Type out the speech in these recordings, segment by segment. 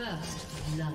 First love.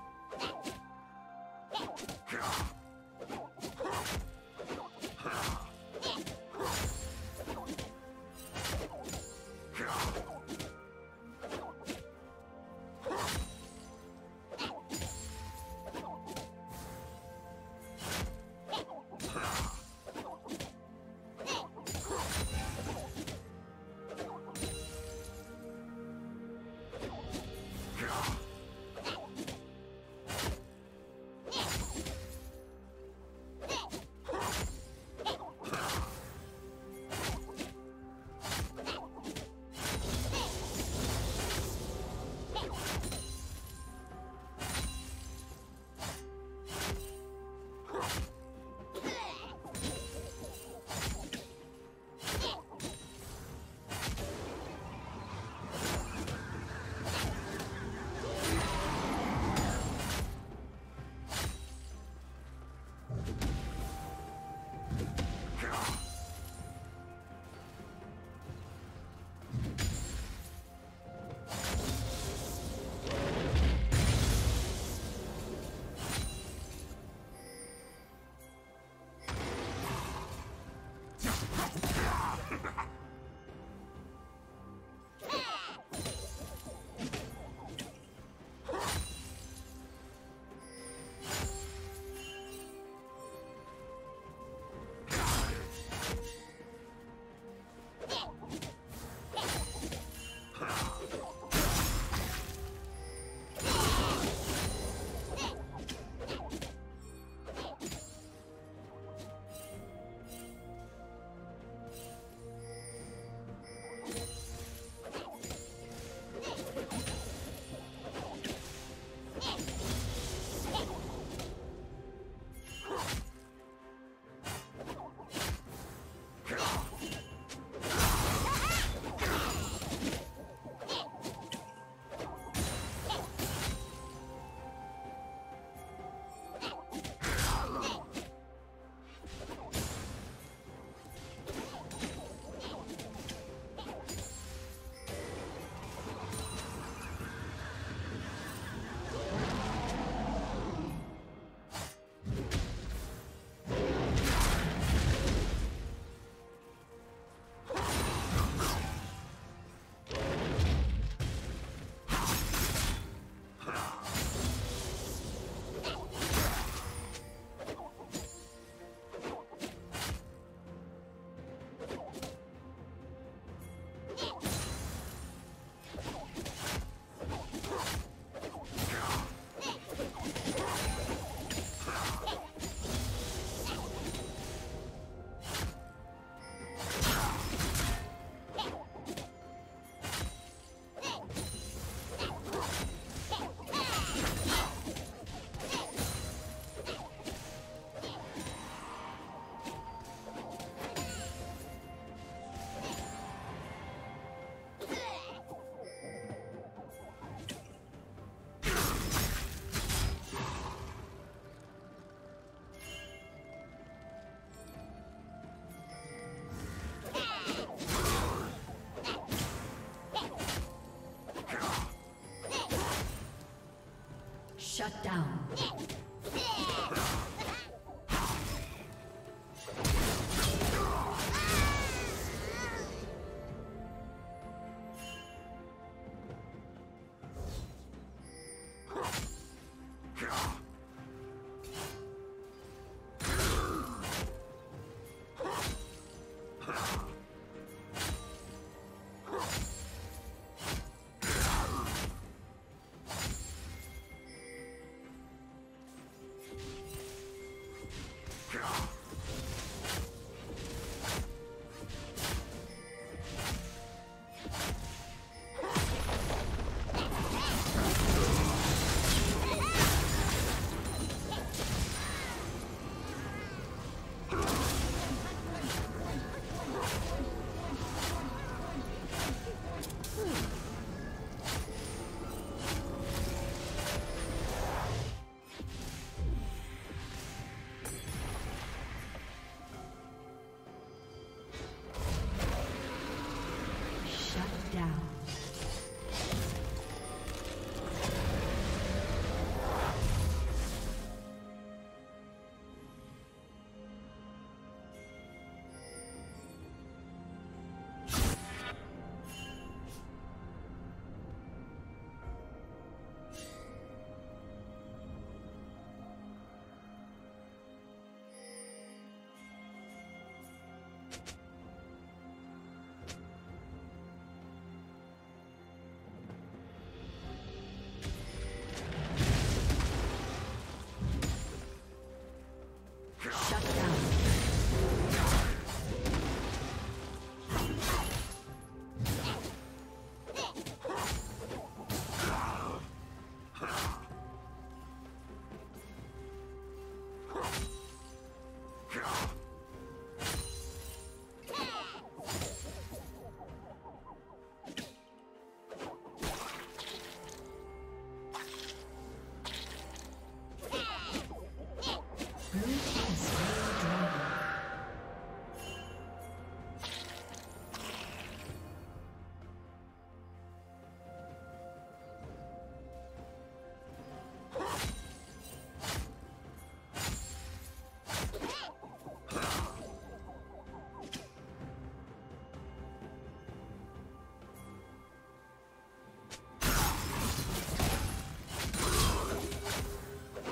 Shut down.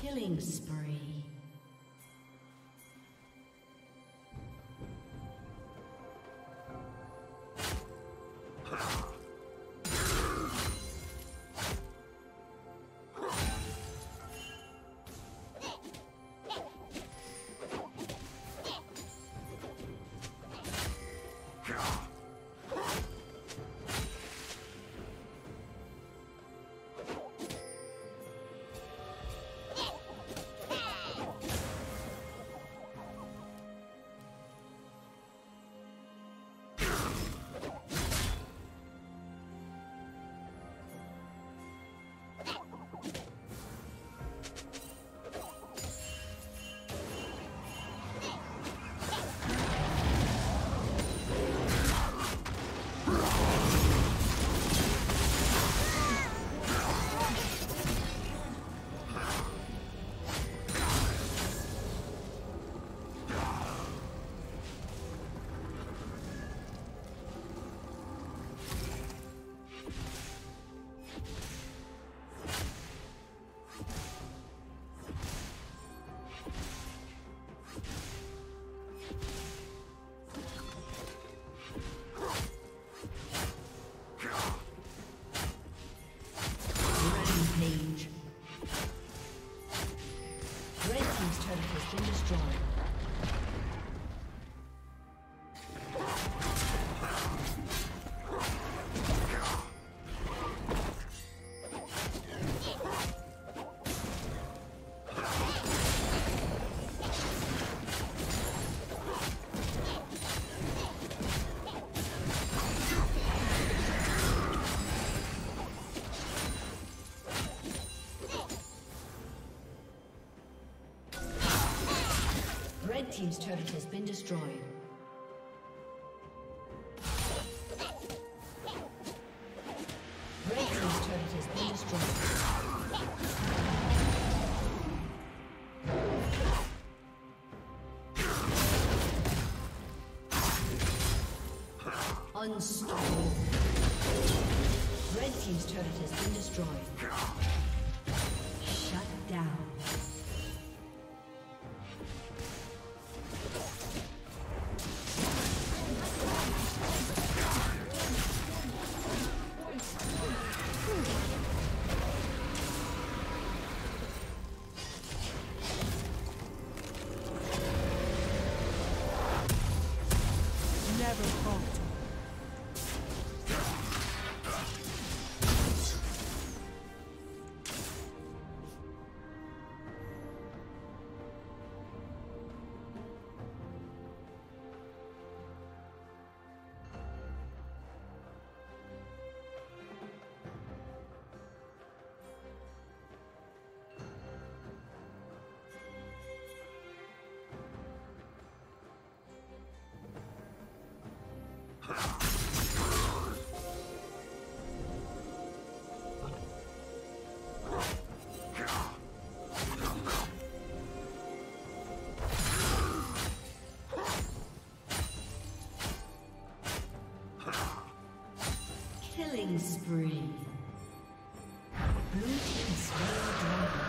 Killing spree. Red team's turret has been destroyed. Unstoppable. Red team's turret has been destroyed. Killing spree. Blue team slain dragon.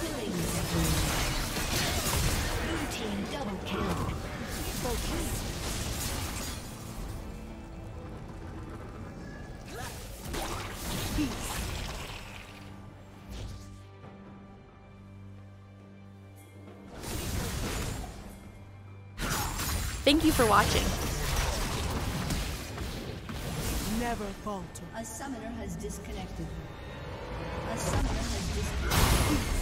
Killing spree. Blue team double kill. Focus. Thank you for watching. Never falter. A summoner has disconnected. A summoner has disconnected.